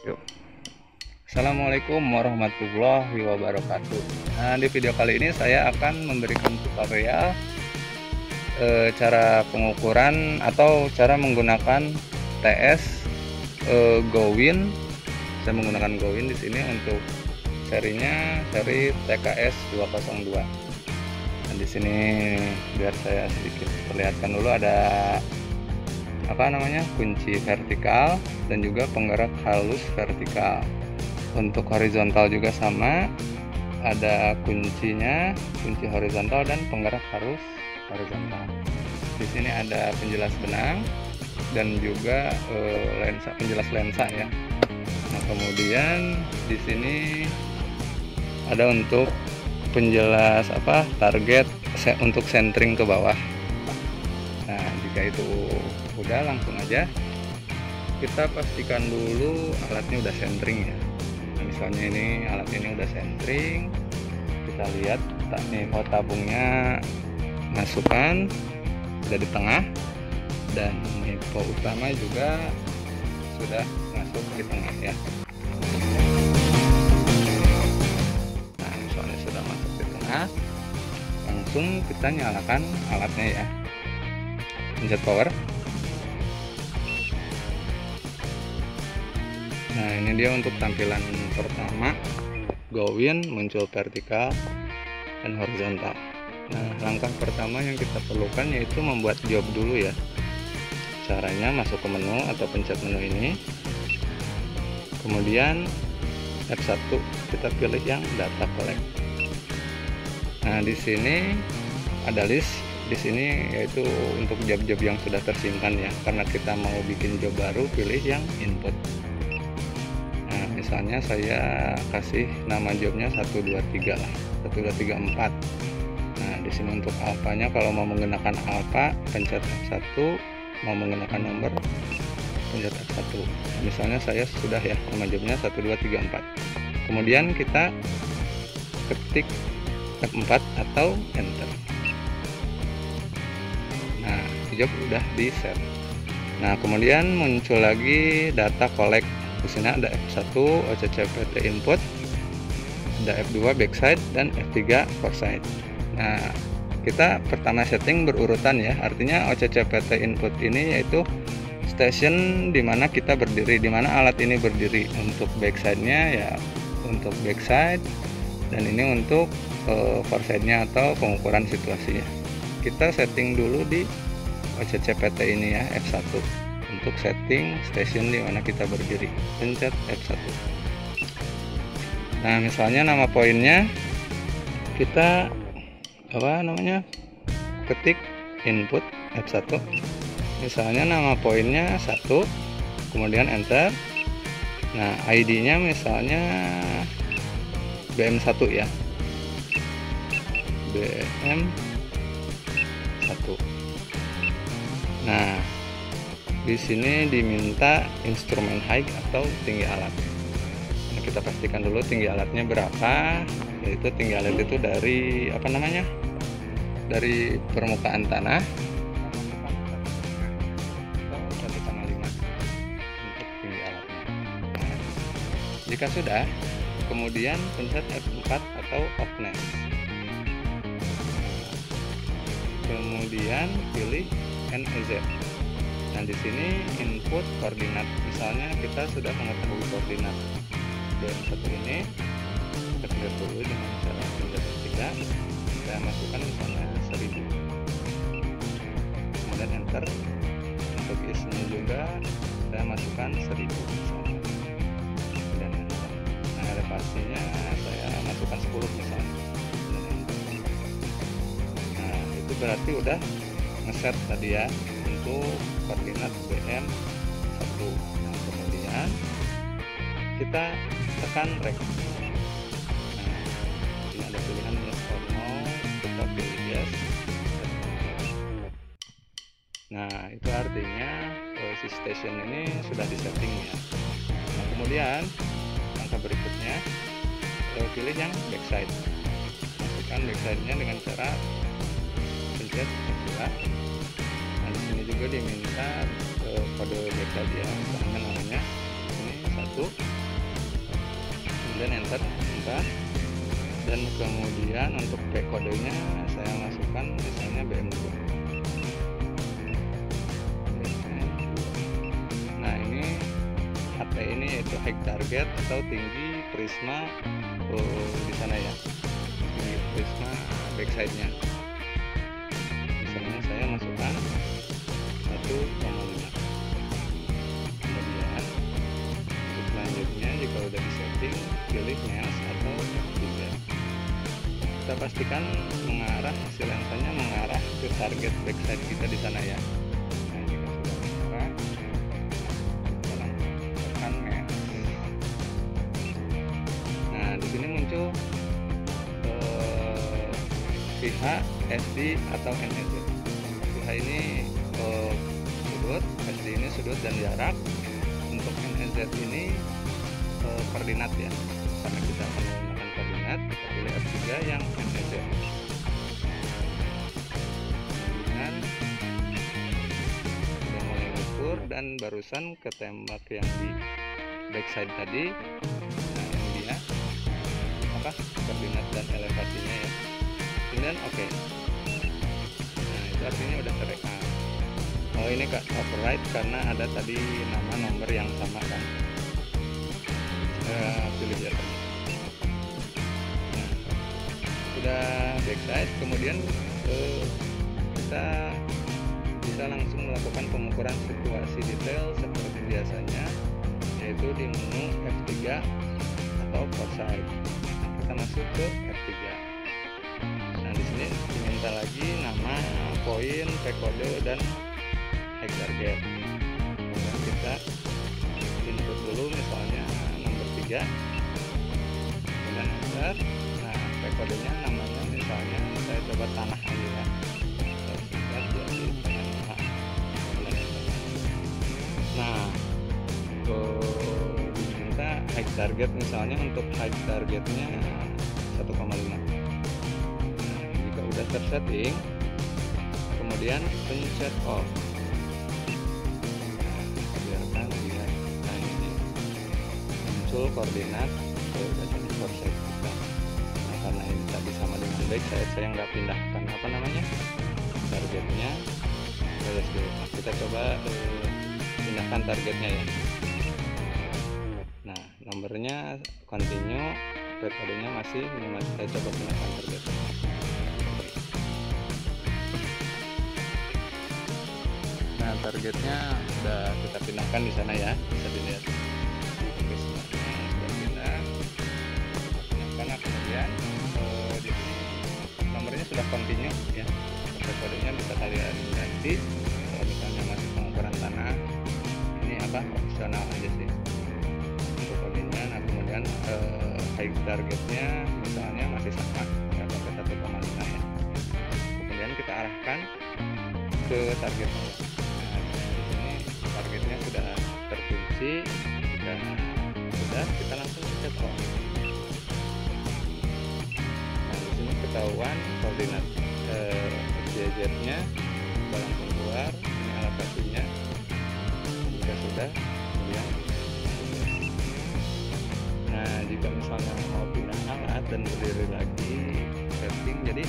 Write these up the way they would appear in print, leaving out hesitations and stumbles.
Yuk. Assalamualaikum warahmatullahi wabarakatuh. Nah, di video kali ini saya akan memberikan tutorial cara pengukuran atau cara menggunakan TS Gowin. Saya menggunakan Gowin di sini untuk serinya seri TKS 202. Nah, di sini biar saya sedikit perlihatkan dulu ada kunci vertikal dan juga penggerak halus vertikal. Untuk horizontal juga sama, ada kuncinya, kunci horizontal dan penggerak harus horizontal. Di sini ada penjelas benang dan juga lensa, penjelas lensa ya. Nah, kemudian di sini ada untuk penjelas target untuk centering ke bawah. Nah, jika itu udah, langsung aja kita pastikan dulu alatnya udah centering ya. Misalnya ini alat ini udah centering, kita lihat tabungnya masukkan sudah di tengah dan nipple utama juga sudah masuk di tengah ya. Nah, misalnya sudah masuk di tengah, langsung kita nyalakan alatnya ya, pencet power. Nah, ini dia untuk tampilan pertama Gowin muncul vertikal dan horizontal. Nah, langkah pertama yang kita perlukan yaitu membuat job dulu ya. Caranya masuk ke menu atau pencet menu ini, kemudian F1 kita pilih yang data collect. Nah, di sini ada list di sini yaitu untuk job-job yang sudah tersimpan ya. Karena kita mau bikin job baru, pilih yang input. Misalnya saya kasih nama jobnya 123 lah, 1234. Nah, di sini untuk alfanya, kalau mau menggunakan alfa pencet F1, mau menggunakan nomor pencet F1. Misalnya saya sudah ya, nama jobnya 1234. Kemudian kita ketik F4 atau enter. Nah, job udah di set. Nah, kemudian muncul lagi data collect. Di sini ada F1 OCCPT input, ada F2 backside dan F3 foreside. Nah, kita pertama setting berurutan ya. Artinya OCCPT input ini yaitu station dimana kita berdiri, dimana alat ini berdiri. Untuk backside-nya ya untuk backside, dan ini untuk foreside-nya atau pengukuran situasinya. Kita setting dulu di OCCPT ini ya, F1. Untuk setting station di mana kita berdiri, pencet F1. Nah, misalnya nama poinnya kita ketik input F1. Misalnya nama poinnya 1, kemudian enter. Nah, ID-nya misalnya BM1 ya. BM1. Nah, di sini diminta instrumen height atau tinggi alat. Nah, kita pastikan dulu tinggi alatnya berapa, yaitu tinggi alat itu dari dari permukaan tanah 1,5 untuk tinggi alatnya. Nah, jika sudah, kemudian pencet F4 atau opnes. Kemudian pilih NEZ. Nah, di sini input koordinat. Misalnya kita sudah mengetahui koordinat dari satu ini, kita pilih dulu dengan cara pencet F3. Kita masukkan misalnya 1000, kemudian enter. Untuk isinya juga kita masukkan 1000 misalnya, dan enter. Nah, elevasinya saya masukkan 10 misalnya, dan enter. Nah, itu berarti udah ngeset tadi ya untuk koordinat BM1. Nah, kemudian kita tekan rek. Nah, ini ada pilihan yes or no, kita pilih yes. Nah, itu artinya si station ini sudah disetting ya. Nah, kemudian langkah berikutnya pilih yang backside. Masukkan backside-nya dengan cara pencet F2. Ini juga diminta kode backside ya, misalnya namanya ini satu, kemudian enter, dan kemudian untuk P kodenya saya masukkan misalnya BM2. Nah ini HT ini yaitu high target atau tinggi prisma di sana ya, tinggi prisma backside nya. Misalnya saya masukkan 1,5. Kemudian untuk selanjutnya jika udah di setting pilih mesh atau F3. Kita pastikan mengarah si lensanya mengarah ke target backside kita di sana ya. Nah jika sudah mengarah kita langsung mesh. Nah di sini muncul VH, SD atau NSD. VH ini sudut, SD ini sudut dan jarak. Untuk NSZ ini koordinat ya, karena kita akan menggunakan koordinat, kita pilih F3 yang NSZ. Kemudian sudah mulai mengukur dan barusan ke tembak yang di backside tadi. Nah ini dia apa koordinat dan elevasinya ya. Kemudian oke. Nah itu artinya udah terekam. Oh ini Kak override karena ada tadi nama nomor yang sama kan. Pilih jalan. Nah, sudah backside, kemudian kita bisa langsung melakukan pengukuran situasi detail seperti biasanya, yaitu di menu F3 atau portrait. Kita masuk ke F3. Nah di sini diminta lagi nama, poin, P-kode dan target. Kemudian kita input dulu misalnya nomor 3, kemudian enter. Nah rekodenya namanya misalnya saya coba tanah aja ya, kita jadi tanah. Nah kita high target misalnya untuk high targetnya 1,5. Nah, jika udah tersetting kemudian pencet off. Koordinat dari korslet kita. Nah, karena ini tadi sama dengan backside, saya nggak pindahkan apa namanya targetnya. Nah, kita coba pindahkan targetnya ya. Nah nomornya continue, periodenya masih minimal. Saya coba pindahkan targetnya. Nah targetnya udah kita pindahkan di sana ya, bisa dilihat. Karena kemudian di nomornya sudah continue ya, kodenya bisa kalian ganti kalau misalnya masih pengukuran tanah ini apa opsional aja sih untuk kodenya. Nah kemudian high targetnya misalnya masih sama ya, sampai 1,5 ya, kemudian kita arahkan ke targetnya. Nah di sini targetnya sudah terkunci dan sudah kita langsung pencet off. Ketahuan koordinat JZ-nya, langsung keluar ini alokasinya. Jika sudah, kemudian. Nah, jika misalnya mau pindah alat dan berdiri lagi setting, jadi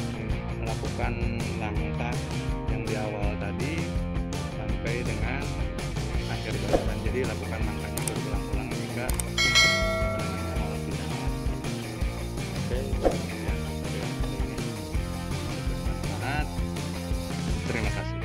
melakukan langkah yang di awal tadi sampai dengan akhir balapan. Jadi lakukan langkahnya berulang-ulang jika mau pindah alat. Oke. Terima kasih.